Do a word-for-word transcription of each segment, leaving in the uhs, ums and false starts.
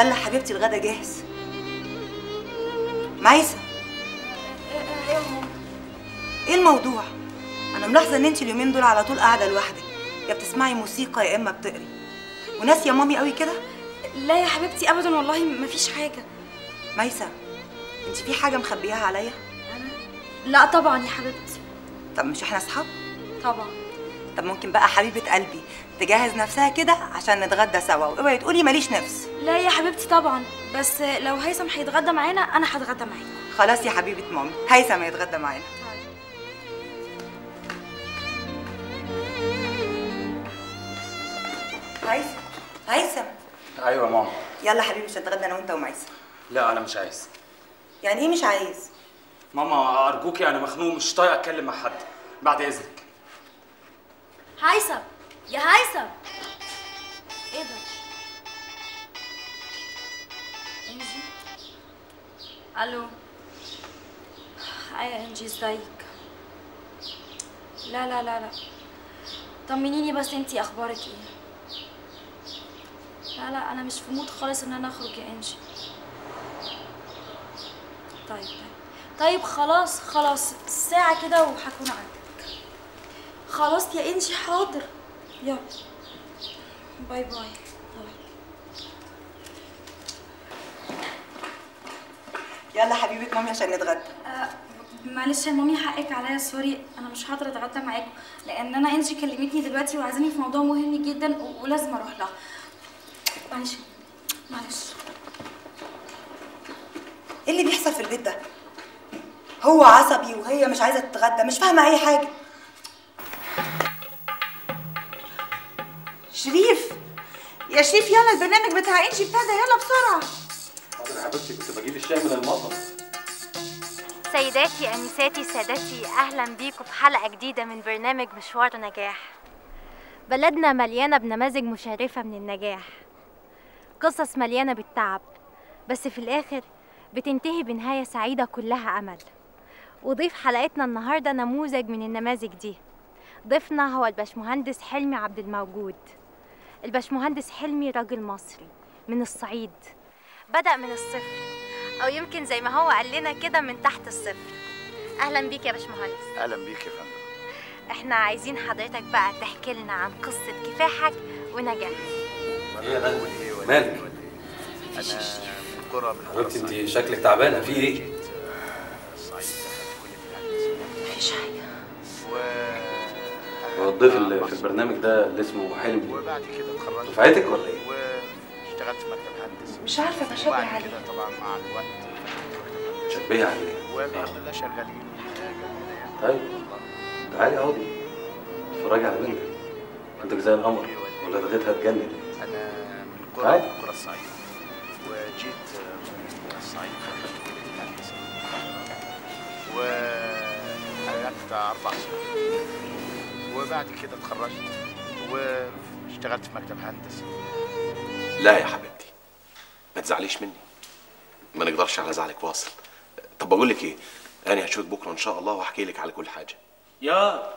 يلا حبيبتي الغدا جاهز. معيسة. ايه يا ماما؟ ايه الموضوع؟ انا ملاحظه ان انت اليومين دول على طول قاعده لوحدك، يا بتسمعي موسيقى يا اما بتقري. وناسيه يا مامي قوي كده؟ لا يا حبيبتي ابدا والله مفيش حاجه. ميسة انت في حاجه مخبياها عليا؟ انا؟ لا طبعا يا حبيبتي. طب مش احنا اصحاب؟ طبعا. طب ممكن بقى حبيبه قلبي تجهز نفسها كده عشان نتغدى سوا، واوعي تقولي ماليش نفس. لا يا حبيبتي طبعا، بس لو هيثم هيتغدى معانا انا هتغدى معاكم. خلاص يا حبيبه مامي، هيثم هيتغدى معانا. هيثم هيثم. ايوه يا ماما. يلا حبيبي مش هنتغدى انا وانت وميسة. لا انا مش عايز. يعني ايه مش عايز؟ ماما ارجوكي انا مخنوق مش طايق اتكلم مع حد، بعد اذنك. هيثم يا هيثم. ايه ده؟ انجي. الو. ايوه انجي ازيك؟ لا لا لا لا طمنيني بس انتي اخبارك ايه؟ لا لا انا مش في مود خالص ان انا اخرج يا انجي. طيب طيب طيب خلاص خلاص ساعة كده وهكون عندك. خلاص يا انجي حاضر يلا باي باي. يلا حبيبة مامي عشان نتغدى. آه معلش يا مامي حقك عليا سوري انا مش هقدر اتغدى معاكم لان انا انجي كلمتني دلوقتي وعايزاني في موضوع مهم جدا ولازم اروح لها. معلش معلش. ايه اللي بيحصل في البيت ده؟ هو عصبي وهي مش عايزه تتغدى، مش فاهمه اي حاجه. شريف يا شريف يلا البرنامج بتاع انجي ابتدى يلا بسرعه. حاضر يا حبيبتي كنت بجيب الشاي من المطبخ. سيداتي انساتي سادتي اهلا بيكم في حلقه جديده من برنامج مشوار نجاح. بلدنا مليانه بنماذج مشرفه من النجاح، قصص مليانة بالتعب بس في الآخر بتنتهي بنهاية سعيدة كلها أمل. وضيف حلقتنا النهاردة نموذج من النماذج دي. ضيفنا هو الباشمهندس حلمي عبد الموجود. الباشمهندس حلمي راجل مصري من الصعيد، بدأ من الصفر أو يمكن زي ما هو قال لنا كده من تحت الصفر. أهلا بيك يا باشمهندس. أهلا بيك يا فندم. إحنا عايزين حضرتك بقى تحكي لنا عن قصة كفاحك ونجاحك. إيه يا غالي؟ مالك؟ أنا من قرى من حضرتك. أنت شكلك تعبانة، في إيه؟ مفيش حاجة. هو الضيف اللي في البرنامج ده اللي اسمه حلمي وبعد كده اتخرجت دفعتك ولا إيه؟ واشتغلت في مكتب هندسي مش عارفة بشبه عليه. طبعا مع الوقت بتشبهي عليه وبإذن الله شغالين حاجة. طيب تعالي اقعدي اتفرجي على بنتك، بنتك زي القمر ولا دغيتها تجنن. أنا قرى القرى الصعيد وجيت من الصعيد خرجت كلية الهندسة وحققت أربع سنين وبعد كده اتخرجت واشتغلت في مكتب هندسي. لا يا حبيبتي ما تزعليش مني، ما نقدرش على زعلك واصل. طب بقول لك ايه، أنا هشوفك بكرة إن شاء الله وهحكي لك على كل حاجة. يا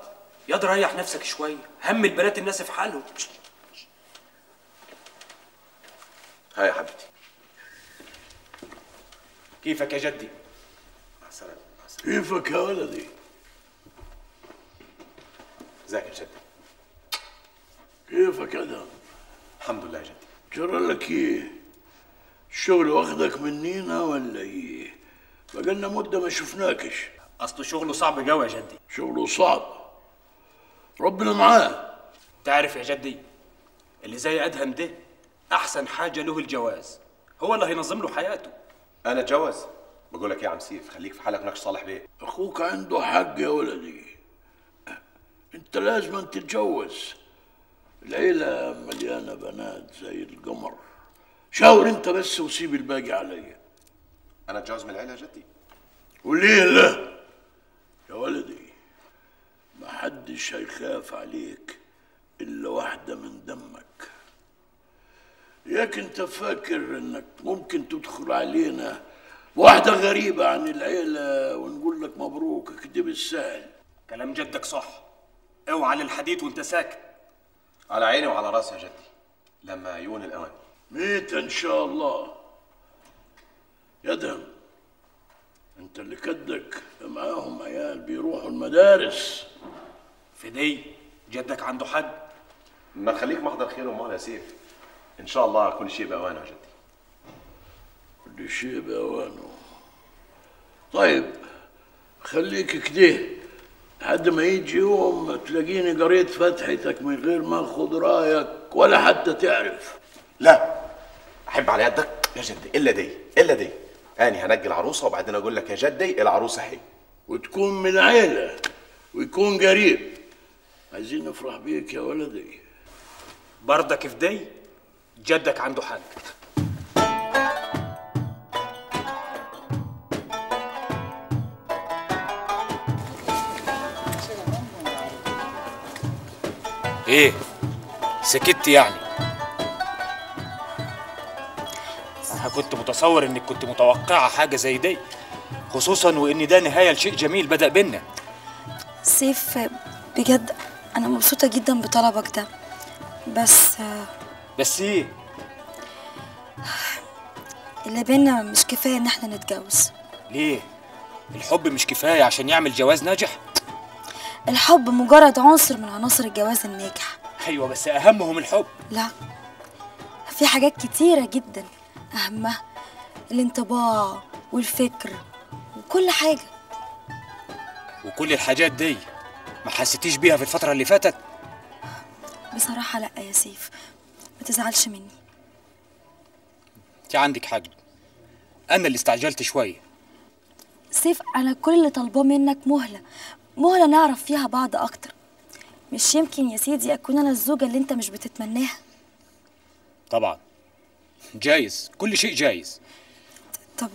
ياض ريح نفسك شوية، هم البنات الناس في حالهم. هاي يا حبيبتي. كيفك يا جدي؟ مع السلامة. كيفك يا ولدي؟ ازيك يا جدي؟ كيفك يا دام؟ الحمد لله يا جدي. جرى لك ايه؟ الشغل واخدك منينا ولا ايه؟ بقالنا مدة ما شفناكش. اصله شغله صعب قوي يا جدي. شغله صعب؟ ربنا معاه. تعرف يا جدي اللي زي ادهم ده أحسن حاجة له الجواز، هو اللي هينظم له حياته. أنا أتجوز؟ بقول لك يا عم سيف خليك في حالك ناقش صالح بيه. أخوك عنده حق يا ولدي، أنت لازم أن تتجوز، العيلة مليانة بنات زي القمر. شاور أنت بس وسيب الباقي عليا. أنا أتجوز من العيلة يا جدي؟ وليه لا؟ يا ولدي محدش هيخاف عليك إلا واحدة من دمك. ياك انت فاكر انك ممكن تدخل علينا واحدة غريبة عن العيلة ونقول لك مبروك كده بالسهل؟ كلام جدك صح، اوعى للحديث وانت ساكت. على عيني وعلى راسي يا جدي لما يون الاوان. ميتة إن شاء الله. يدهم أنت اللي كدك معاهم عيال بيروحوا المدارس. فدي جدك عنده حد؟ ما خليك محضر خير ومعنا يا سيف. إن شاء الله كل شيء بأوانه يا جدي. كل شيء بأوانه. طيب خليك كده لحد ما يجي يوم تلاقيني قريت فتحتك من غير ما اخد رايك ولا حتى تعرف. لا احب على يدك يا جدي الا دي الا دي. انا هنجي العروسه وبعدين اقول لك يا جدي العروسه هي. وتكون من عيله ويكون قريب. عايزين نفرح بيك يا ولدي. برضك في دي جدك عنده حق. ايه؟ سكت يعني؟ انا كنت متصور انك كنت متوقعه حاجه زي دي، خصوصا وان ده نهايه لشيء جميل بدأ بينا. سيف بجد انا مبسوطه جدا بطلبك ده، بس بس ايه؟ اللي بينا مش كفايه ان احنا نتجوز. ليه؟ الحب مش كفايه عشان يعمل جواز ناجح؟ الحب مجرد عنصر من عناصر الجواز الناجح. ايوه بس اهمهم الحب. لا، في حاجات كتيره جدا اهمها الانطباع والفكر وكل حاجه. وكل الحاجات دي ما حسيتيش بيها في الفتره اللي فاتت؟ بصراحه لا يا سيف، ما تزعلش مني. انت عندك حق، انا اللي استعجلت شويه. سيف انا كل اللي طالباه منك مهله، مهلة نعرف فيها بعض أكتر. مش يمكن يا سيدي أكون أنا الزوجة اللي أنت مش بتتمناها. طبعًا جايز، كل شيء جايز. طب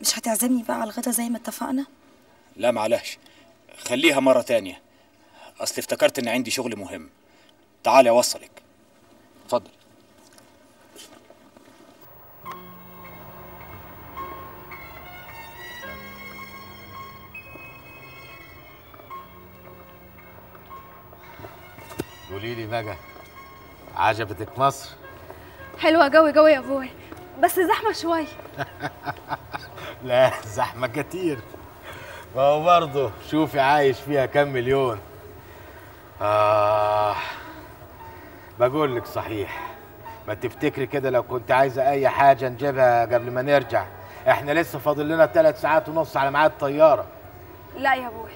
مش هتعزمني بقى على الغدا زي ما اتفقنا؟ لا معلش، خليها مرة تانية. أصل افتكرت إن عندي شغل مهم. تعالي أوصلك. اتفضل. قولي لي بقى، عجبتك مصر؟ حلوة قوي قوي يا ابوي، بس زحمة شوية. لا زحمة كتير، ما هو برضه شوفي عايش فيها كام مليون. آه بقول لك صحيح، ما تفتكري كده لو كنت عايزة أي حاجة نجيبها قبل ما نرجع، احنا لسه فاضل لنا ثلاث ساعات ونص على ميعاد الطيارة. لا يا ابوي،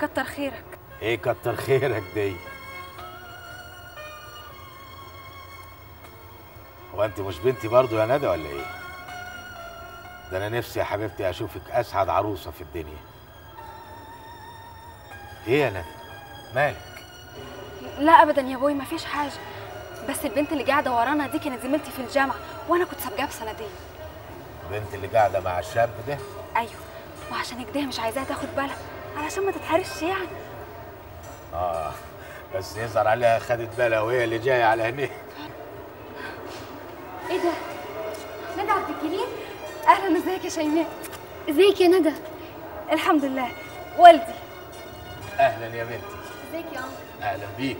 كتر خيرك. إيه كتر خيرك دي؟ هو انت مش بنتي برضه يا ندى ولا ايه؟ ده انا نفسي يا حبيبتي اشوفك اسعد عروسه في الدنيا. ايه يا ندى؟ مالك؟ لا ابدا يا ابوي مفيش حاجه، بس البنت اللي قاعده ورانا دي كانت زميلتي في الجامعه وانا كنت سابقاها بسنتين. البنت اللي قاعده مع الشاب ده؟ ايوه، وعشان كده مش عايزاها تاخد بالها علشان ما تتحرش يعني. اه بس يظهر عليها خدت بالها وهي اللي جايه على هنيه. ايه ده؟ ندى عبد الكريم؟ اهلا، ازيك يا شيماء؟ ازيك يا ندى؟ الحمد لله. والدي اهلا يا بنتي. ازيك يا عمرو؟ اهلا بيك.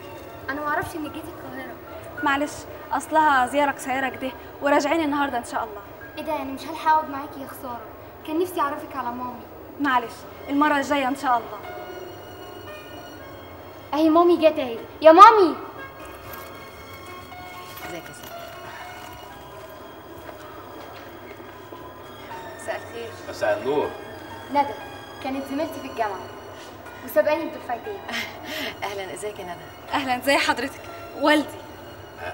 انا ما اعرفش انك جيتي القاهره. معلش اصلها زياره قصيره كده وراجعين النهارده ان شاء الله. ايه ده يعني مش هلحق اقعد معاكي؟ يا خساره، كان نفسي اعرفك على مامي. معلش المره الجايه ان شاء الله. اهي مامي جت اهي. يا مامي ازيك يا سيدي؟ مساء الخير. مساء النور. ندى كانت زميلتي في الجامعه وسابقاني بدفعتين. اهلا، ازيك يا ندى؟ اهلا، زي حضرتك. والدي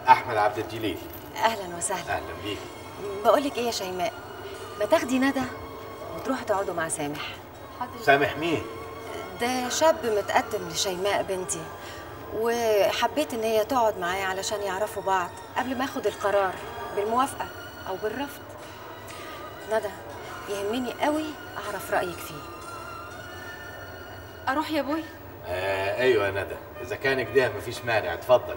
احمد عبد الدليل. اهلا وسهلا. اهلا بيك. بقول لك ايه يا شيماء، ما تاخدي ندى وتروحوا تقعدوا مع سامح. حضرتك سامح مين؟ ده شاب متقدم لشيماء بنتي، وحبيت ان هي تقعد معايا علشان يعرفوا بعض قبل ما اخد القرار بالموافقه او بالرفض. ندى يهمني قوي اعرف رايك فيه. اروح يا ابوي؟ آه ايوه يا ندى، اذا كان كده مفيش مانع، اتفضلي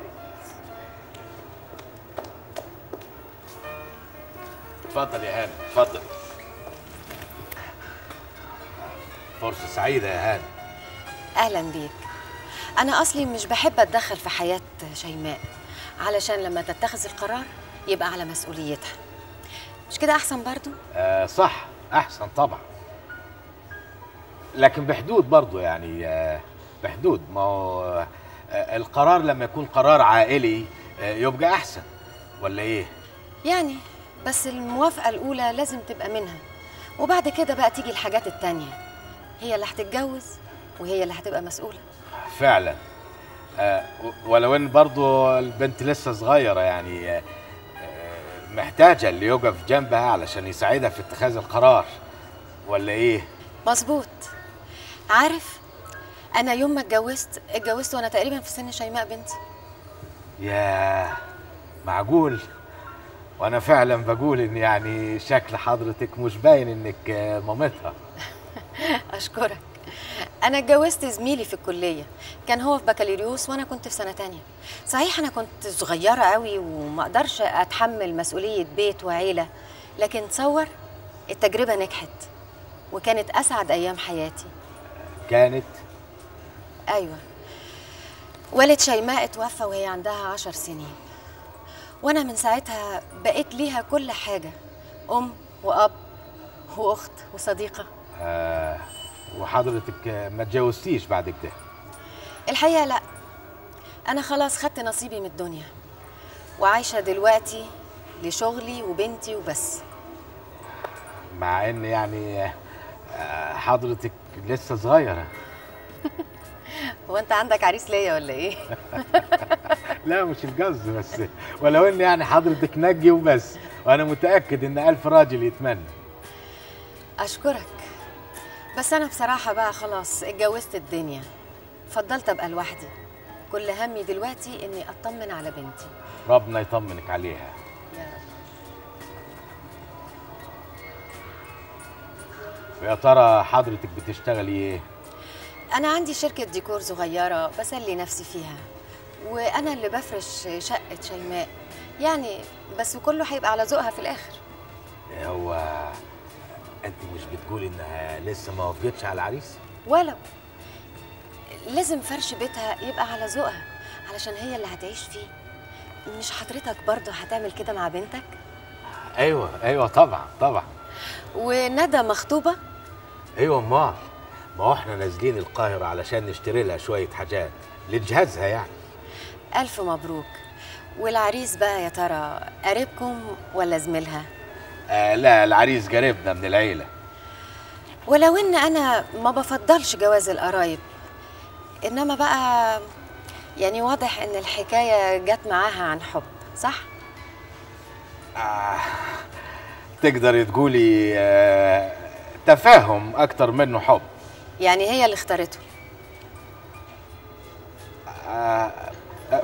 اتفضلي يا هاني، اتفضلي. فرصه سعيده يا هاني. اهلا بيك. انا اصلي مش بحب اتدخل في حياه شيماء علشان لما تتخذ القرار يبقى على مسؤوليتها. مش كده احسن برضو؟ آه صح، احسن طبعا، لكن بحدود برضو يعني، آه بحدود. ما هو آه القرار لما يكون قرار عائلي آه يبقى احسن، ولا ايه؟ يعني بس الموافقه الاولى لازم تبقى منها، وبعد كده بقى تيجي الحاجات التانية. هي اللي هتتجوز وهي اللي هتبقى مسؤوله فعلا. آه ولو ان برضو البنت لسه صغيره يعني، آه محتاجه اللي يقف جنبها علشان يساعدها في اتخاذ القرار، ولا ايه؟ مظبوط. عارف انا يوم ما اتجوزت اتجوزت وانا تقريبا في سن شيماء بنتي. ياه، معقول؟ وانا فعلا بقول ان يعني شكل حضرتك مش باين انك مامتها. اشكرك. انا اتجوزت زميلي في الكليه، كان هو في بكالوريوس وانا كنت في سنه تانية. صحيح انا كنت صغيره قوي وما اقدرش اتحمل مسؤوليه بيت وعيله، لكن تصور التجربه نجحت وكانت اسعد ايام حياتي. كانت؟ ايوه. والد شيماء اتوفى وهي عندها عشر سنين، وانا من ساعتها بقيت ليها كل حاجه، ام واب واخت وصديقه. آه وحضرتك ما اتجوزتيش بعد كده؟ الحقيقه لا، انا خلاص خدت نصيبي من الدنيا وعايشه دلوقتي لشغلي وبنتي وبس. مع ان يعني حضرتك لسه صغيره. هو انت عندك عريس ليا ولا ايه؟ لا مش الجز بس، ولو ان يعني حضرتك نجي وبس، وانا متاكد ان الف راجل يتمنى. اشكرك، بس انا بصراحه بقى خلاص اتجوزت الدنيا، فضلت ابقى لوحدي. كل همي دلوقتي اني اطمن على بنتي. ربنا يطمنك عليها يا رب. يا ترى حضرتك بتشتغلي ايه؟ انا عندي شركه ديكور صغيره بسلي نفسي فيها، وانا اللي بفرش شقه شيماء يعني، بس كله هيبقى على ذوقها في الاخر. هو انت مش بتقولي انها لسه ما وافقتش على العريس؟ ولو لازم فرش بيتها يبقى على ذوقها علشان هي اللي هتعيش فيه. مش حضرتك برضه هتعمل كده مع بنتك؟ ايوه ايوه طبعا طبعا. وندى مخطوبه؟ ايوه امال، ما هو احنا نازلين القاهره علشان نشتري لها شويه حاجات لجهازها يعني. الف مبروك. والعريس بقى يا ترى قريبكم ولا زميلها؟ آه لا، العريس قريبنا من العيله. ولو ان انا ما بفضلش جواز القرايب، انما بقى يعني واضح ان الحكايه جت معاها عن حب، صح؟ آه تقدري تقولي آه تفاهم اكتر منه حب. يعني هي اللي اختارته؟ آه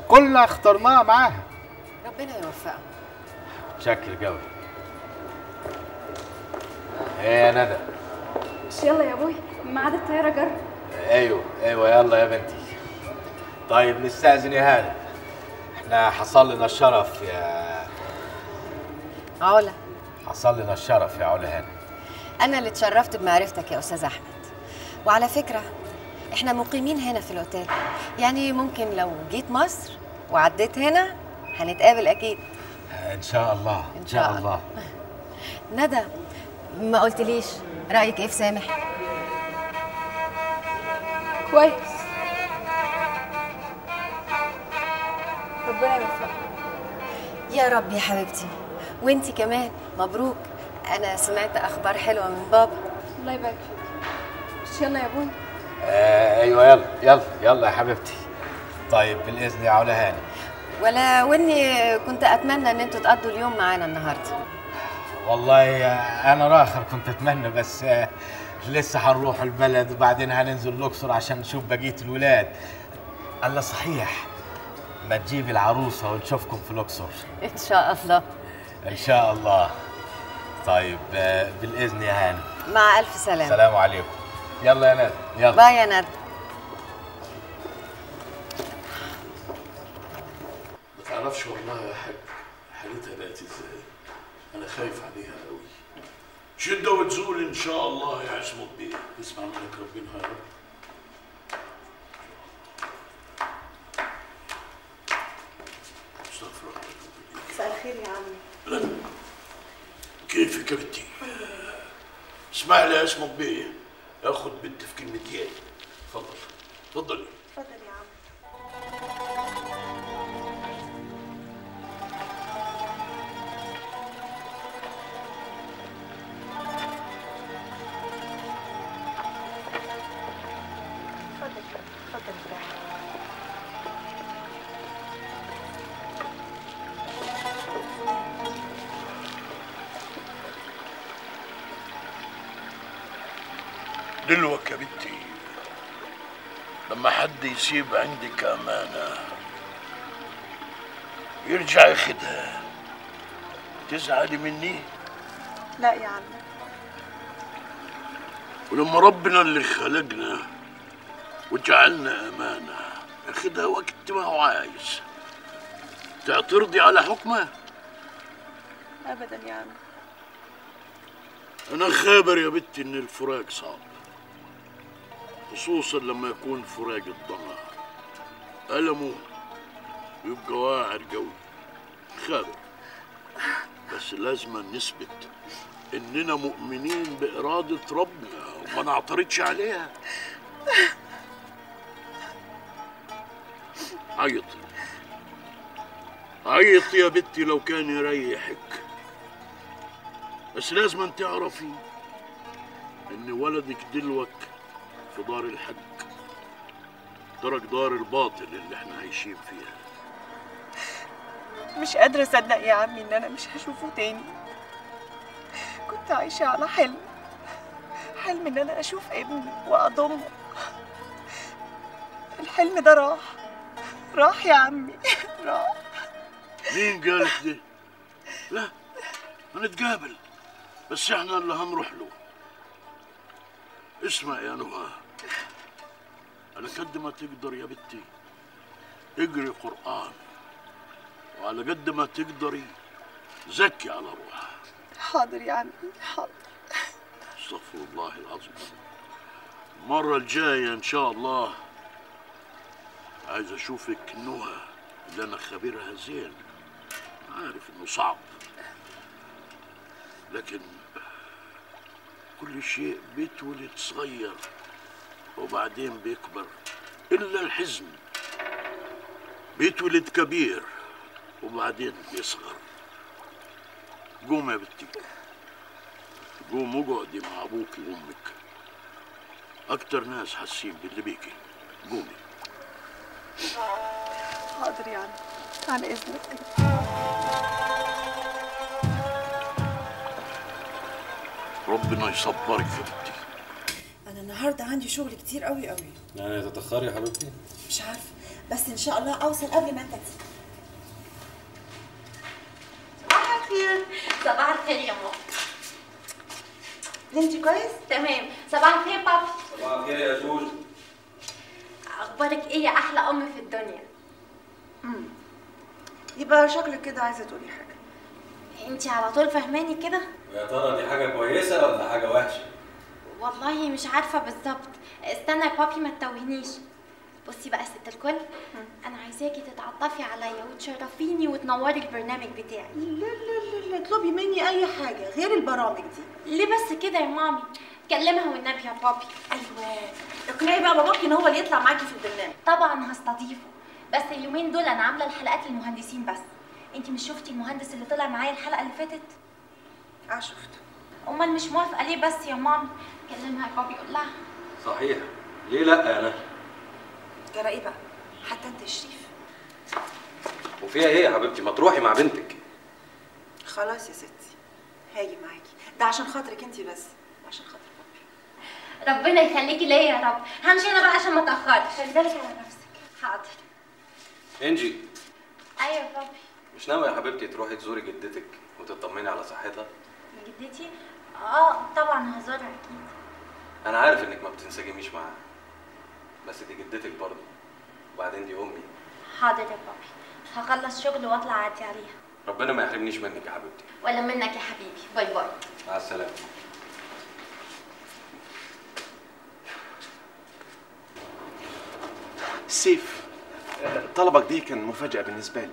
كلنا اخترناها معاها. ربنا يوفقها. شكل قوي. ايه يا ندى؟ مش يلا يا ابوي ميعاد الطياره جرب؟ ايوه ايوه يلا يا بنتي. طيب نستأذن يا هانم، احنا حصل لنا الشرف يا علا. حصل لنا الشرف يا علا هانم. انا اللي اتشرفت بمعرفتك يا استاذ احمد. وعلى فكره احنا مقيمين هنا في الاوتيل، يعني ممكن لو جيت مصر وعديت هنا هنتقابل اكيد. ان شاء الله ان شاء الله, الله. ندى ما قلتليش رأيك ايه في سامح؟ كويس، ربنا يوفقك يا رب يا حبيبتي. وانتي كمان مبروك، انا سمعت اخبار حلوه من بابا. الله يبارك فيك. يلا يا ابوي. آه ايوه يلا يلا يلا يا حبيبتي. طيب بالاذن يا علا هاني. ولا واني كنت اتمنى ان انتوا تقضوا اليوم معانا النهارده. والله انا راخر كنت اتمنى، بس لسه هنروح البلد وبعدين هننزل الاقصر عشان نشوف بقيه الولاد. الله صحيح، ما تجيبي العروسه ونشوفكم في الاقصر ان شاء الله. ان شاء الله. طيب بالاذن يا هانم. مع الف سلامه. السلام عليكم. يلا يا ندى يلا. باي يا ندى. ما تعرفش والله يا حاج حالتها بقت ازاي، أنا خايف عليها قوي. شدة وتزول إن شاء الله يا عصمت بيه، اسمع منك ربنا يا رب. استغفر الله. مساء الخير يا عمي. اسمع لي يا اسمك بيه، اخد بنتي في كلمة ياي. اتفضل اتفضلي. اتفضل يا عم. اتفضل اتفضل اتفضل. دلوك يا بنتي، لما حد يسيب عندك امانه يرجع ياخدها تزعلي مني؟ لا يا عم. ولما ربنا اللي خلقنا وجعلنا امانه ياخدها وقت ما هو عايز تعترضي على حكمه؟ ابدا يا عم. انا خابر يا بنتي ان الفراق صعب، خصوصا لما يكون فراق الضمع ألمه يبقى واعر قوي. خابر، بس لازم نثبت إننا مؤمنين بإرادة ربنا وما نعترضش عليها. عيطي عيطي يا بنتي لو كان يريحك، بس لازم تعرفي إن ولدك دلوك في دار الحق ترك دار الباطل اللي احنا عايشين فيها. مش قادرة اصدق يا عمي ان انا مش هشوفه تاني. كنت عايشة على حلم، حلم ان انا اشوف ابني واضمه. الحلم ده راح راح يا عمي راح. مين قالك ده؟ لا هنتقابل، بس احنا اللي هنروح له. اسمع يا نهى، على قد ما تقدر يا بنتي اقري قرآن، وعلى قد ما تقدري زكي على روحها. حاضر يا عمي حاضر. استغفر الله العظيم. المرة الجاية إن شاء الله عايز أشوفك نهى اللي أنا خبيرها زين، عارف إنه صعب، لكن كل شيء بيتولد صغير وبعدين بيكبر، إلا الحزن بيتولد كبير وبعدين بيصغر. قوم يا بنتي، قوم اقعدي مع أبوك وأمك، أكتر ناس حاسين باللي بيكي. قومي. حاضر يا عم، عن إذنك. ربنا يصبرك يا بنتي. انا النهارده عندي شغل كتير قوي قوي. يعني هتتاخري يا حبيبتي؟ مش عارفه، بس ان شاء الله اوصل قبل ما انت تيجي. صباح الخير. صباح الخير يا ماما. انت كويس؟ تمام. صباح الخير بابا. صباح الخير يا جوجو. اخبارك ايه يا احلى ام في الدنيا؟ امم يبقى شكلك كده عايزه تقولي حاجه. انتي على طول فهماني كده؟ ويا ترى دي حاجه كويسه ولا حاجه وحشه؟ والله مش عارفه بالظبط. استنى يا بابي ما تتوهنيش. بصي بقى يا ست الكل، انا عايزاكي تتعطفي عليا وتشرفيني وتنوري البرنامج بتاعي. لا لا لا اطلبي مني اي حاجه غير البرامج دي. ليه بس كده يا مامي؟ كلمها والنبي يا بابي. ايوه اقنعي بقى باباكي ان هو اللي يطلع معاكي في البرنامج. طبعا هستضيفه، بس اليومين دول انا عامله الحلقات للمهندسين بس. انتي مش شفتي المهندس اللي طلع معايا الحلقه اللي فاتت؟ اه شفته. امال مش موافقه ليه بس يا ماما؟ كلمها يا بابي قول لها. صحيح، ليه لا يا نهى؟ جرى ايه بقى؟ حتى انت يا شريف. وفيها ايه يا حبيبتي؟ ما تروحي مع بنتك. خلاص يا ستي هاجي معاكي، ده عشان خاطرك انت بس، عشان خاطر بابي. ربنا يخليكي ليا يا رب. همشي انا بقى عشان ما اتاخرش. خلي بالك على نفسك. حاضر. انجي. ايوه يا بابي. مش ناوية يا حبيبتي تروحي تزوري جدتك وتطمني على صحتها؟ جدتي؟ اه طبعا هزورها اكيد. انا عارف انك ما بتنسجميش معاها، بس دي جدتك برضه، وبعدين دي امي. حاضر يا بابي، هخلص شغل واطلع اعدي عليها. ربنا ما يحرمنيش منك يا حبيبتي. ولا منك يا حبيبي. باي باي. مع السلامة. سيف، طلبك دي كان مفاجأة بالنسبة لي،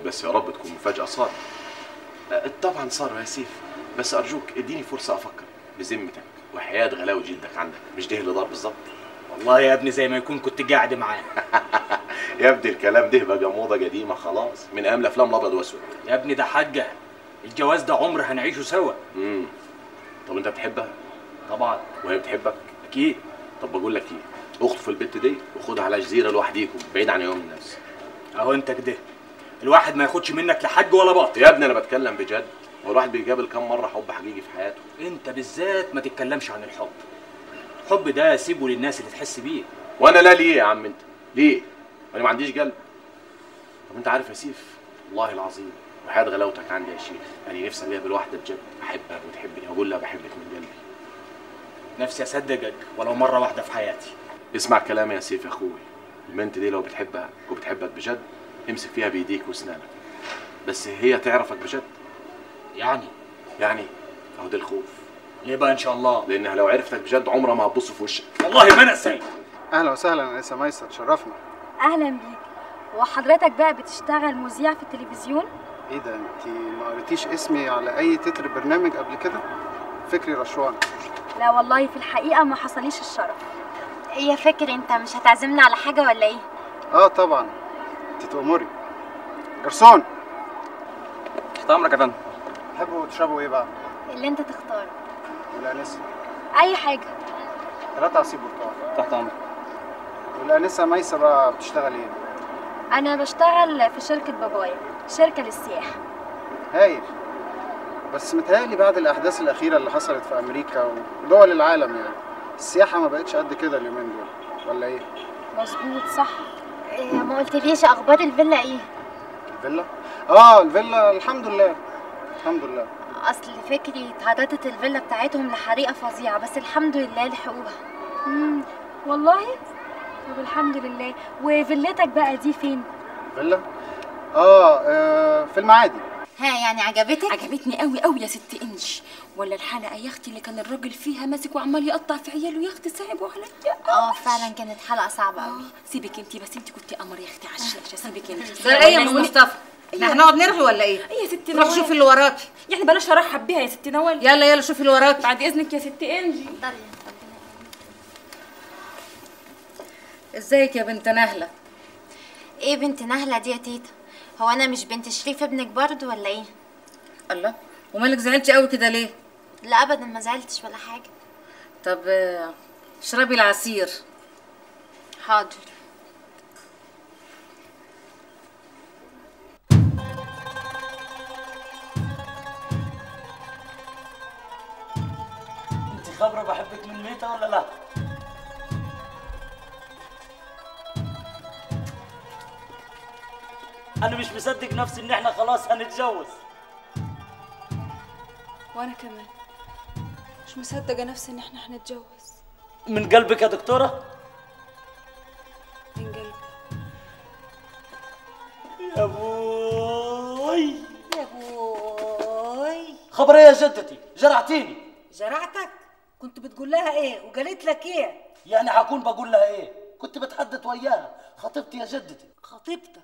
بس يا رب تكون مفاجأة صادقة. طبعا صار يا سيف، بس أرجوك اديني فرصة أفكر. بذمتك وحياة غلاوة جلدك عندك مش ده اللي ضرب بالظبط؟ والله يا ابني زي ما يكون كنت قاعد معاه. يا ابني الكلام ده بقى موضة قديمة خلاص من ايام الافلام الابيض واسود. يا ابني ده حاجة الجواز ده عمر هنعيشه سوا. امم طب انت بتحبها؟ طبعا. وهي بتحبك؟ اكيد. طب بقول لك ايه؟ اخطف البت دي وخدها على جزيرة لوحديكم بعيد عن عيون الناس. اهو انت كده الواحد ما ياخدش منك لا حج ولا باطل. يا ابني انا بتكلم بجد، هو الواحد بيقابل كام مرة حب حقيقي في حياته؟ انت بالذات ما تتكلمش عن الحب. الحب ده سيبه للناس اللي تحس بيه. وانا لا ليه يا عم انت؟ ليه؟ انا ما عنديش قلب. طب انت عارف يا سيف، والله العظيم وحياة غلاوتك عندي يا شيخ، يعني نفسي اقابل واحدة بجد احبها وتحبني واقول لها بحبك من قلبي. نفسي اصدقك ولو مرة واحدة في حياتي. اسمع كلامي يا سيف يا اخوي، البنت دي لو بتحبك وبتحبك بجد امسك فيها بايديك واسنانك، بس هي تعرفك بجد. يعني يعني اهو ده الخوف. ليه بقى؟ ان شاء الله لانها لو عرفتك بجد عمرها ما هتبص في وشك. والله ما انا سايب. اهلا وسهلا يا عيسى ميسر، شرفنا. اهلا بيك. وحضرتك بقى بتشتغل مذيع في التلفزيون؟ ايه ده، انت ما قريتيش اسمي على اي تتر برنامج قبل كده؟ فكري رشوان. لا والله في الحقيقه ما حصليش الشرف. ايه يا فكري، انت مش هتعزمنا على حاجه ولا ايه؟ اه طبعا انت تأمري. جرسون، تحت امرك يا فندم. تحبوا تشربوا ايه بقى؟ اللي انت تختاره. والانسه؟ اي حاجه. ثلاث عصير برتقال. تحت امرك. والانسه ميسه بقى بتشتغل ايه؟ انا بشتغل في شركه بابايا، شركه للسياحه. هايل، بس متهيألي بعد الاحداث الاخيره اللي حصلت في امريكا ودول العالم يعني السياحه ما بقتش قد كده اليومين دول، ولا ايه؟ مظبوط صح. إيه ما قلتليش اخبار الفيلا ايه؟ الفيلا؟ اه الفيلا الحمد لله الحمد لله. اصل فكري اتعرضت الفيلا بتاعتهم لحريقه فظيعه، بس الحمد لله لحقوها. امم والله؟ طب الحمد لله. وفيلتك بقى دي فين؟ فيلا؟ آه, اه في المعادي. ها يعني عجبتك؟ عجبتني قوي قوي يا ست انجي. ولا الحلقه يا اختي اللي كان الراجل فيها ماسك وعمال يقطع في عياله يا اختي، صعب وعليا. اه فعلا كانت حلقه صعبه قوي. سيبك انتي، بس انتي كنتي قمر يا اختي على الشاشه. سيبك انتي. ده ايه يا ام مصطفى؟ احنا هنقعد نرغي ولا ايه؟ ايه يا ست نوال، روح شوفي اللي وراكي. يعني بلاش ارحب بيها يا ست نوال. يلا يلا شوفي اللي وراكي. بعد اذنك يا ست انجي. اتفضلي. ازيك يا بنت نهله؟ ايه بنت نهله دي يا تيتا؟ هو انا مش بنت شريف ابنك برضه ولا ايه؟ الله، ومالك زعلتي قوي كده ليه؟ لا ابدا ما زعلتش ولا حاجه. طب اشربي العصير. حاضر. انت خبره بحبك من ميتة ولا لا؟ أنا مش مصدق نفسي إن إحنا خلاص هنتجوز. وأنا كمان مش مصدقة نفسي إن إحنا هنتجوز. من قلبك يا دكتورة؟ من قلبي. يا بوي يا بوي. خبر إيه يا جدتي؟ جرعتيني. جرعتك؟ كنت بتقول لها إيه؟ وقالت لك إيه؟ يعني هكون بقول لها إيه؟ كنت بتحدث وياها، خطيبتي يا جدتي. خطيبتك؟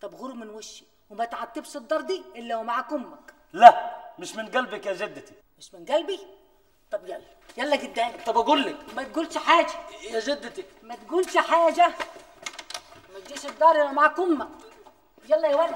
طب غور من وشي وما تعتبش الدردي الا ومعاك امك. لا مش من قلبك يا جدتي. مش من قلبي؟ طب يلا يلا قدامي. طب اقول لك. ما تقولش حاجه يا جدتي. ما تقولش حاجه، ما تجيش الدار الا معاك امك. يلا يا ولد.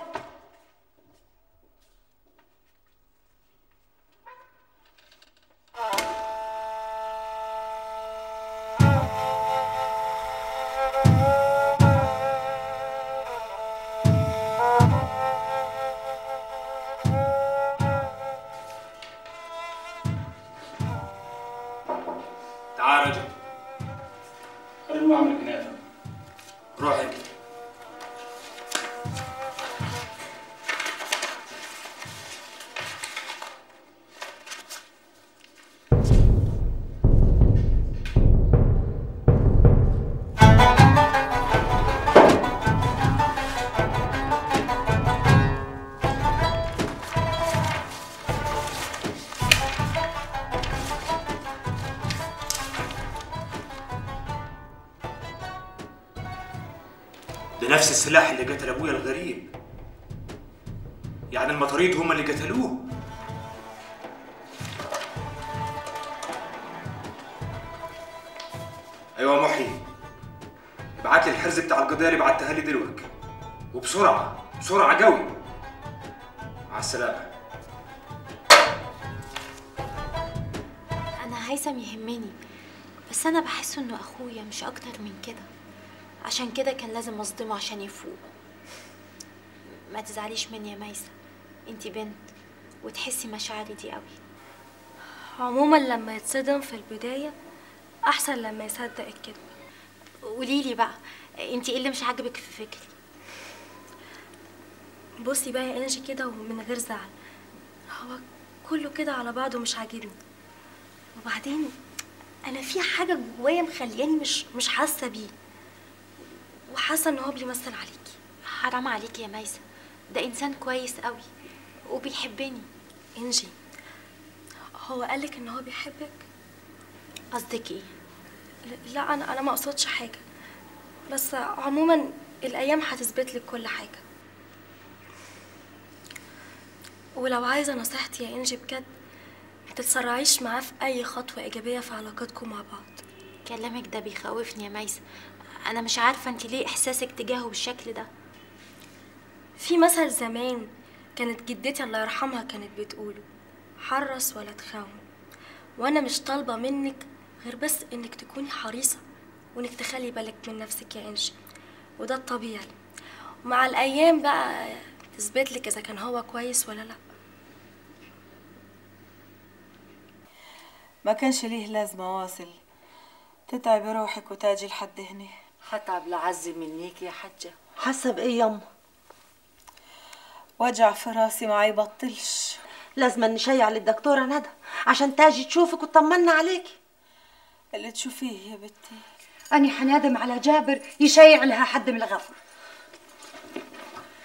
نفس السلاح اللي قتل ابويا الغريب، يعني المطاريد هم اللي قتلوه. ايوه محي، ابعت لي الحرز بتاع القضيه اللي بعتها لي دلوقتي وبسرعه بسرعه قوي. مع السلامه. انا هيثم يهمني، بس انا بحسه انه اخويا مش اكتر من كده، عشان كده كان لازم اصدمه عشان يفوق. ما تزعليش مني يا ميسة، انتي بنت وتحسي مشاعري دي قوي. عموما لما يتصدم في البدايه احسن لما يصدق الكدبه. قوليلي بقى انتي ايه اللي مش عاجبك في فكري؟ بصي بقى يا انجي كده ومن غير زعل، هو كله كده على بعضه مش عاجبني، وبعدين انا في حاجه جوايا مخلياني مش مش حاسه بيه، وحاسه ان هو بيمثل عليكي. حرام عليكي يا ميسة، ده انسان كويس قوي وبيحبني. انجي هو قالك ان هو بيحبك؟ قصدك ايه؟ لا انا انا ما اقصدش حاجه، بس عموما الايام هتثبت لك كل حاجه. ولو عايزه نصيحتي يا انجي بجد ما تتسرعيش معاه في اي خطوه ايجابيه في علاقتكم مع بعض. كلامك ده بيخوفني يا ميسة، انا مش عارفه انت ليه احساسك تجاهه بالشكل ده. في مثل زمان كانت جدتي الله يرحمها كانت بتقوله، حرص ولا تخون، وانا مش طالبه منك غير بس انك تكوني حريصه وانك تخلي بالك من نفسك يا انجي، وده الطبيعي. ومع الايام بقى تثبت لك اذا كان هو كويس ولا لا. ما كانش ليه لازمه واصل تتعبي روحك وتاجي لحد هنا. هتعب لعزي منيك يا حجه. حسب ايه ياما؟ وجع في راسي ما يبطلش. لازم نشيع للدكتوره ندى عشان تاجي تشوفك وتطمنا عليكي. اللي تشوفيه يا بنتي. اني حنادم على جابر يشيع لها حد من الغفر.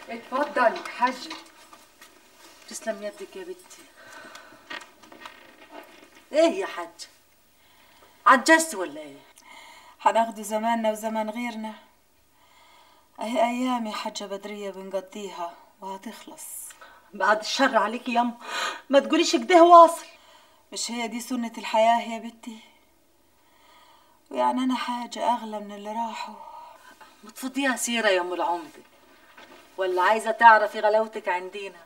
اتفضلي حجي. تسلم يدك يا بنتي. ايه يا حجه؟ عجزت ولا ايه؟ هناخده زماننا وزمان غيرنا. اهي ايام يا حجه بدريه بنقضيها وهتخلص. بعد الشر عليكي ياما، ما تقوليش كده واصل. مش هي دي سنه الحياه يا بنتي؟ ويعني انا حاجه اغلى من اللي راحوا. ما تفضيها سيره يا ام العمده، ولا عايزه تعرفي غلاوتك عندينا؟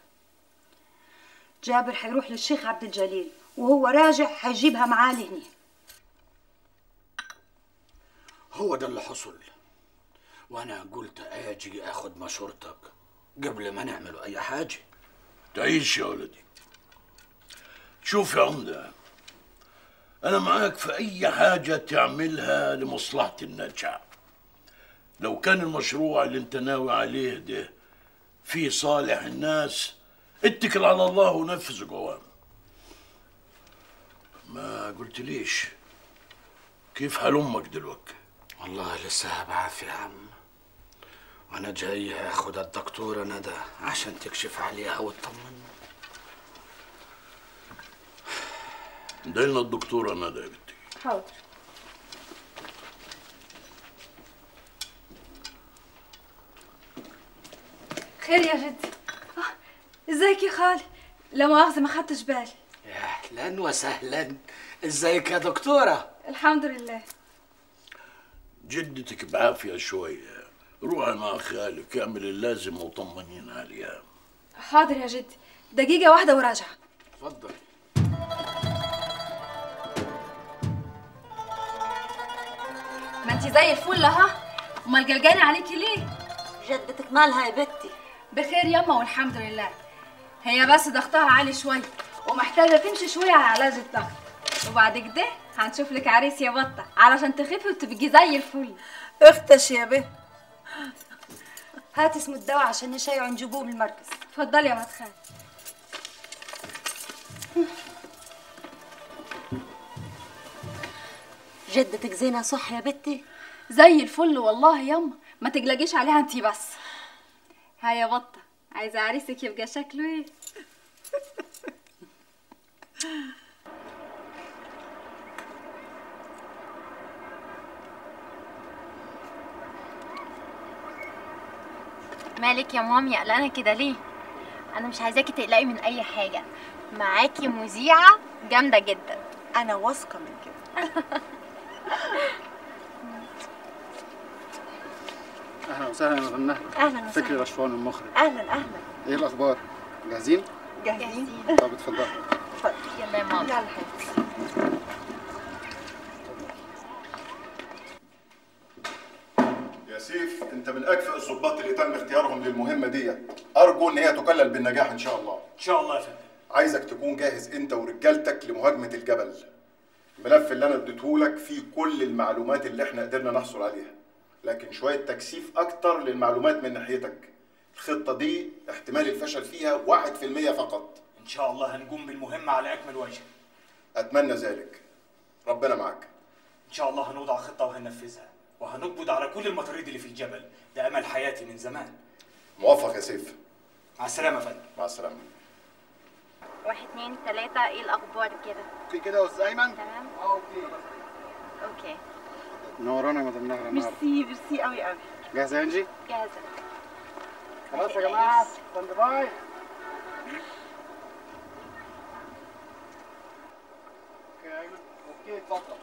جابر هيروح للشيخ عبد الجليل وهو راجع هيجيبها معاه لهنا. هو ده اللي حصل، وانا قلت اجي اخد مشورتك قبل ما نعملوا اي حاجه. تعيش يا ولدي. شوف يا عمده، انا معاك في اي حاجه تعملها لمصلحه النجاح. لو كان المشروع اللي انت ناوي عليه ده في صالح الناس اتكل على الله ونفذ جوامه. ما قلت ليش كيف حال امك دلوقتي؟ والله لسه هبعث يا عم، وانا جاي اخد الدكتوره ندى عشان تكشف عليها وتطمن. ديلنا الدكتوره ندى يا بنتي. حاضر. خير يا جدي. ازيك يا خالي؟ لا مؤاخذه ما خدتش بالي. يا اهلا وسهلا، ازيك يا دكتوره؟ الحمد لله. جدتك بعافيه شويه، روحي مع خالك اعمل اللازم وطمنين عليها. حاضر يا جدي، دقيقه واحده وراجعه. اتفضل. ما انت زي الفل اهو، امال جلجانه عليكي ليه؟ جدتك مالها يا بنتي؟ بخير ياما والحمد لله، هي بس ضغطها عالي شويه ومحتاجه تمشي شويه على علاج الضغط، وبعد كده هنشوف لك عريس يا بطه علشان تخفي وتبقي زي الفل. اختش يا بنت. هات اسم الدواء عشان نشيعه ونجيبوه بالمركز. اتفضلي يا مدخل. جدتك زينه صح يا بنتي؟ زي الفل والله يما، ما تقلقيش عليها انتي بس. ها يا بطه، عايزه عريسك يبقى شكله ايه؟ مالك يا مامي قلقانه كده ليه؟ انا مش عايزاكي تقلقي من اي حاجه، معاكي مذيعه جامده جدا. انا واثقه من كده. اهلا وسهلا يا فنانة. اهلا وسهلا. فكري رشوان المخرج. اهلا اهلا. ايه الاخبار؟ جاهزين؟ جاهزين. طب اتفضلوا. اتفضل. يلا يا ماما. يلا حبيبتي. يا سيف، انت من اكفأ الظباط اللي تم اختيارهم للمهمه دي، ارجو ان هي تكلل بالنجاح ان شاء الله. ان شاء الله يا فندم. عايزك تكون جاهز انت ورجالتك لمهاجمه الجبل. الملف اللي انا اديتهولك فيه كل المعلومات اللي احنا قدرنا نحصل عليها، لكن شويه تكثيف اكتر للمعلومات من ناحيتك. الخطه دي احتمال الفشل فيها واحد في المية فقط. ان شاء الله هنقوم بالمهمه على اكمل وجه. اتمنى ذلك. ربنا معاك. ان شاء الله هنوضع خطه وهننفذها، وهنقبض على كل المطاريد اللي في الجبل، ده امل حياتي من زمان. موفق يا سيف. مع السلامه يا فندم. مع السلامه. واحد اتنين تلاته، ايه الاخبار كده؟ اوكي كده يا استاذ ايمن؟ تمام؟ اه اوكي. اوكي. منورانا يا مدام نغلة. ميرسي ميرسي قوي قوي. جاهزه يا انجي؟ جاهزه. خلاص يا جماعه، ستاند باي. اوكي يا ايمن، اوكي اتفضل.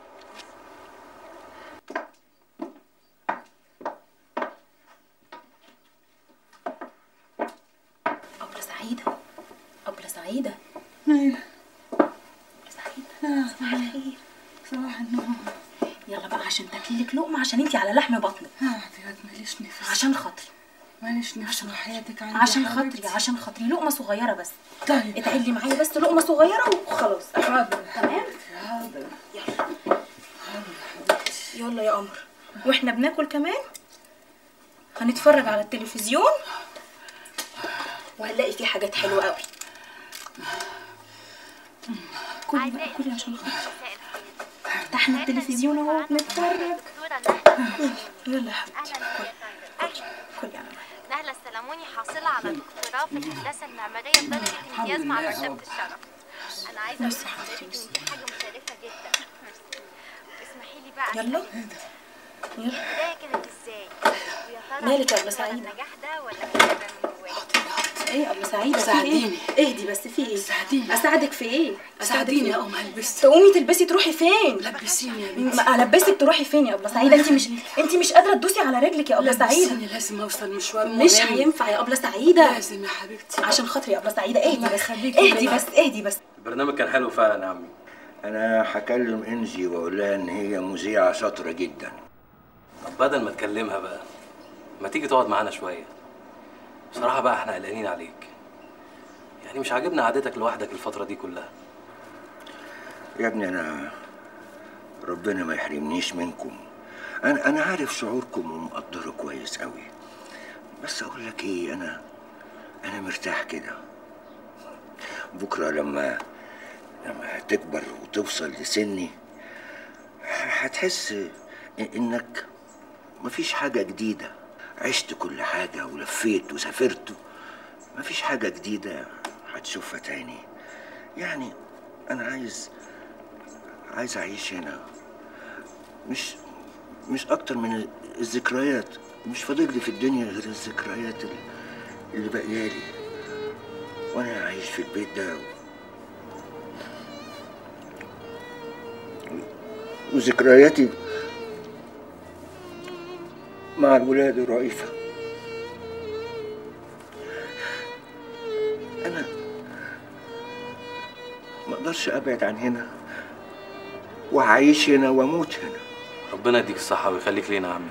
أبلة سعيدة، أبلة سعيدة. نايمة. سعيدة. صباح الخير. صباح النور. يلا بقى عشان تاكليلك لقمة، عشان انتي على لحم بطنك. اه حبيبتي ماليش نفس. عشان خاطري. ماليش نفس. عشان حياتك عندي. عشان خاطري، عشان خاطري لقمة صغيرة بس. طيب. اتعدي معايا بس لقمة صغيرة وخلاص. حاضر. تمام؟ حاضر. يلا. حاضر يا حبيبتي. يلا يا قمر. واحنا بناكل كمان هنتفرج على التلفزيون، وهنلاقي فيه حاجات حلوه قوي. كل بقى كل عشان خاطر فتحنا التلفزيون اهو بنتفرج. يلا يا حبيبتي كل كل يا ماما. نهله السلموني حاصله على دكتوراه في الهندسه المعماريه بدرجه امتياز مع مكتبه الشرف. انا عايزه اقول لك ان دي حاجه مشرفه جدا. اسمحي لي بقى. يلا البدايه كانت ازاي؟ ويا ترى مالك يا ابله سعيده؟ النجاح ده ولا كده من جواك؟ ايه ابله سعيده؟ ساعديني. اهدي بس، في ايه؟ ساعديني. اساعدك في ايه؟ ساعديني يا ام. هلبسك. تقومي تلبسي تروحي فين؟ لبسيني يا بنتي. البسك تروحي فين يا ابله سعيده؟ انت مش انت مش قادره تدوسي على رجلك يا ابله سعيده. لازم لازم اوصل مشوار مهم. مش هينفع يا ابله سعيده. لازم يا حبيبتي عشان خاطري يا ابله سعيده. اهدي بس، اهدي بس، اهدي بس. البرنامج كان حلو فعلا يا عمي. انا هكلم انجي واقول لها ان هي مذيعه شاطره جدا. طب بدل ما تكلمها بقى، ما تيجي تقعد معانا شويه؟ بصراحة بقى احنا قلقانين عليك، يعني مش عاجبنا قعدتك لوحدك الفترة دي كلها. يا ابني أنا ربنا ما يحرمنيش منكم، أنا أنا عارف شعوركم ومقدره كويس أوي، بس أقول لك إيه، أنا أنا مرتاح كده. بكرة لما لما هتكبر وتوصل لسني هتحس إنك مفيش حاجة جديدة، عشت كل حاجة ولفيت وسافرت، مفيش حاجة جديدة هتشوفها تاني. يعني أنا عايز عايز أعيش هنا، مش مش أكتر من الذكريات. مش فاضلي في الدنيا غير الذكريات اللي باقيالي، وأنا عايش في البيت ده وذكرياتي مع الولاد الرئيفة. أنا ما أقدرش أبعد عن هنا، وهعيش هنا وأموت هنا. ربنا يديك الصحة ويخليك لينا يا عمي.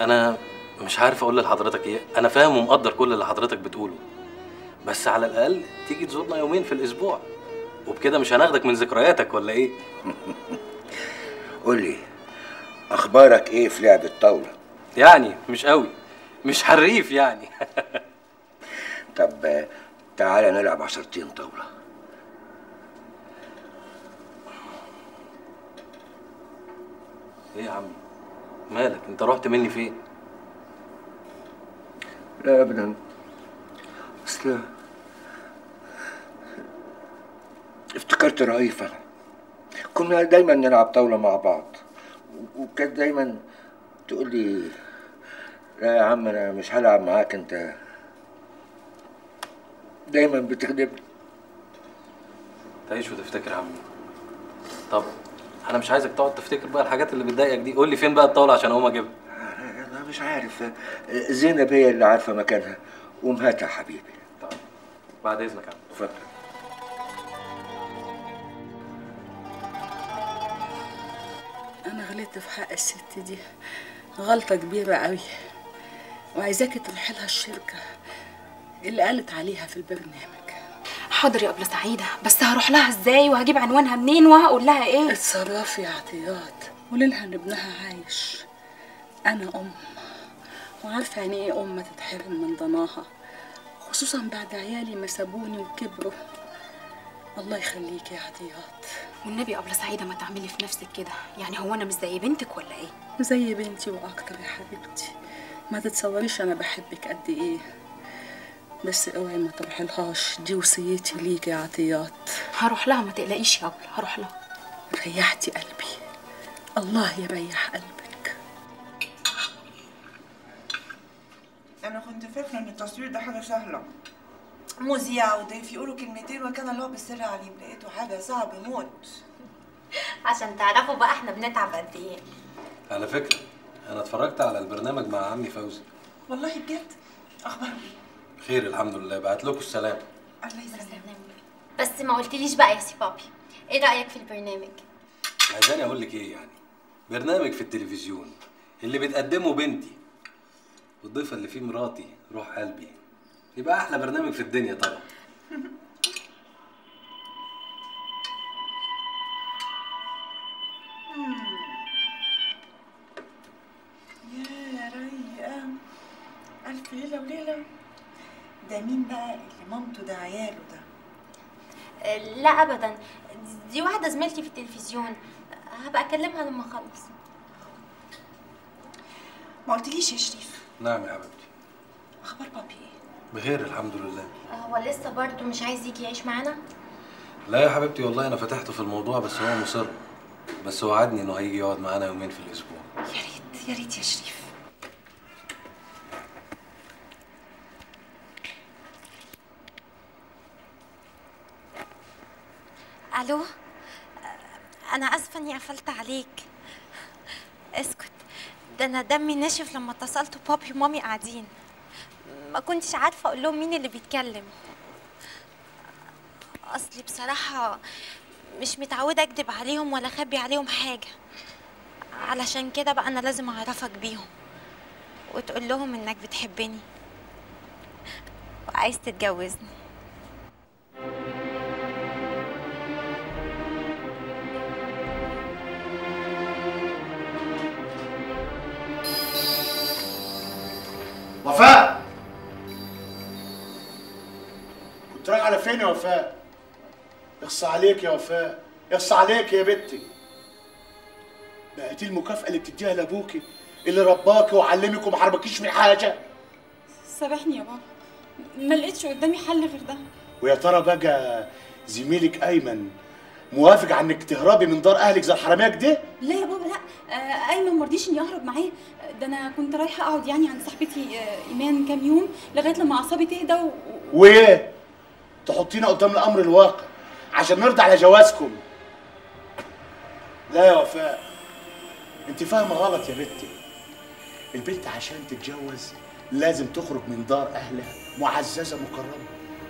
أنا مش عارف أقول لحضرتك إيه، أنا فاهم ومقدر كل اللي حضرتك بتقوله، بس على الأقل تيجي تزورنا يومين في الأسبوع، وبكده مش هناخدك من ذكرياتك ولا إيه؟ قول لي اخبارك ايه في لعب الطاوله؟ يعني مش قوي، مش حريف يعني. طب تعالى نلعب عشرتين طاوله. ايه يا عمي مالك؟ انت رحت مني فين؟ لا ابدا، اصل افتكرت رئيفه، كنا دايما نلعب طاوله مع بعض، وكانت دايما تقول لي لا يا عم انا مش هلعب معاك، انت دايما بتخدمني. تعيش وتفتكر يا عمي. طب انا مش عايزك تقعد تفتكر بقى الحاجات اللي بتضايقك دي، قول لي فين بقى الطاوله عشان اقوم اجيبها. انا مش عارف، زينب هي اللي عارفه مكانها. ومهاتها حبيبي. طيب بعد اذنك يا عم. اتفضل. انا غلطت في حق الست دي غلطه كبيره قوي، وعايزاكي تروحي لها الشركه اللي قالت عليها في البرنامج. حاضر يا أبلة سعيدة، بس هروح لها ازاي وهجيب عنوانها منين وهقول لها ايه؟ اتصرفي يا عطيات، قولي لها ان ابنها عايش. انا ام وعارفه يعني ايه ام تتحرم من ضناها، خصوصا بعد عيالي ما سابوني وكبروا. الله يخليكي يا عطيات. والنبي يا أبلة سعيدة ما تعملي في نفسك كده، يعني هو انا مش زي بنتك ولا ايه؟ زي بنتي واكتر يا حبيبتي، ما تتصوريش انا بحبك قد ايه. بس اوعي ما تروحي لهاش، دي وصيتي ليكي يا عطيات. هروح لها ما تقلقيش يا أبلة، هروح لها. ريحتي قلبي، الله يريح قلبك. انا كنت فاكره ان التصوير ده حاجه سهله، مذيع وضيف يقولوا كلمتين وكان الله بالسر عليهم، لقيته حاجه صعبه موت. عشان تعرفوا بقى احنا بنتعب قد ايه. على فكره انا اتفرجت على البرنامج مع عمي فوزي. والله بجد؟ اخباره ايه؟ خير الحمد لله، بعت لكم السلام. الله يسلمك. بس ما قلتليش بقى يا سي بابي، ايه رايك في البرنامج؟ عايزاني اقول لك ايه يعني؟ برنامج في التلفزيون اللي بتقدمه بنتي والضيفه اللي فيه مراتي روح قلبي، يبقى احلى برنامج في الدنيا طبعا. يا رايقه الف ليله وليله. ده مين بقى اللي مامته ده عياله ده؟ لا ابدا، دي واحده زميلتي في التلفزيون، هبقى اكلمها لما اخلص. ما قلتليش يا شريف. نعم يا حبيبتي. اخبار بابي ايه؟ بخير الحمد لله. هو لسه برضه مش عايز يجي يعيش معانا؟ لا يا حبيبتي والله انا فتحته في الموضوع، بس هو مصر، بس وعدني انه هيجي يقعد معانا يومين في الاسبوع. يا ريت يا ريت يا شريف. الو، انا اسفه اني قفلت عليك. اسكت، ده انا دمي ناشف لما اتصلت وبابي ومامي قاعدين، ما كنتش عارفه اقول لهم مين اللي بيتكلم. اصلي بصراحه مش متعوده اكدب عليهم ولا اخبي عليهم حاجه، علشان كده بقى انا لازم اعرفك بيهم وتقول لهم انك بتحبني وعايز تتجوزني. وفاء، كنت رايح على فين يا وفاء؟ اخص عليك يا وفاء، اخص عليك يا بنتي. بقى دي المكافأة اللي بتديها لابوكي اللي رباكي وعلمك وما حرمكيش من حاجة؟ سامحني يا بابا، ما لقيتش قدامي حل غير ده. ويا ترى بقى زميلك أيمن موافق على انك تهربي من دار اهلك زي الحراميه كده؟ لا يا بابا لا، آه ايمن ما رضيش اني اهرب معاه، ده انا كنت رايحه اقعد يعني عند صاحبتي آه ايمان كام يوم لغايه لما اعصابي تهدى و... وايه؟ تحطينا قدام الامر الواقع عشان نرضى على جوازكم. لا يا وفاء، انت فاهمه غلط يا بنتي. البنت عشان تتجوز لازم تخرج من دار اهلها معززه مكرمه،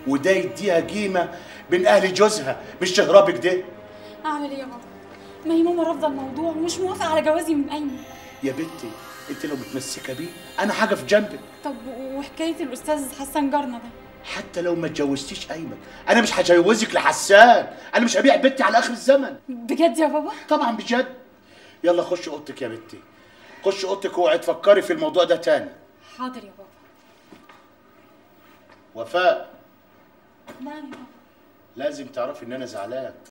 وده يديها قيمه بين اهل جوزها، مش تهربي كده. اعمل ايه يا بابا؟ ما هي ماما رافضه الموضوع ومش موافقه على جوازي من ايمن. يا بنتي انت لو متمسكه بيه انا حاجه في جنبك. طب وحكايه الاستاذ حسن جارنا ده؟ حتى لو ما اتجوزتيش ايمن انا مش هجوزك لحسان، انا مش هبيع بنتي على اخر الزمن. بجد يا بابا؟ طبعا بجد. يلا خش اوضتك يا بنتي، خش اوضتك واوعي تفكري في الموضوع ده تاني. حاضر يا بابا. وفاء. نعم يا بابا. لازم تعرفي ان انا زعلان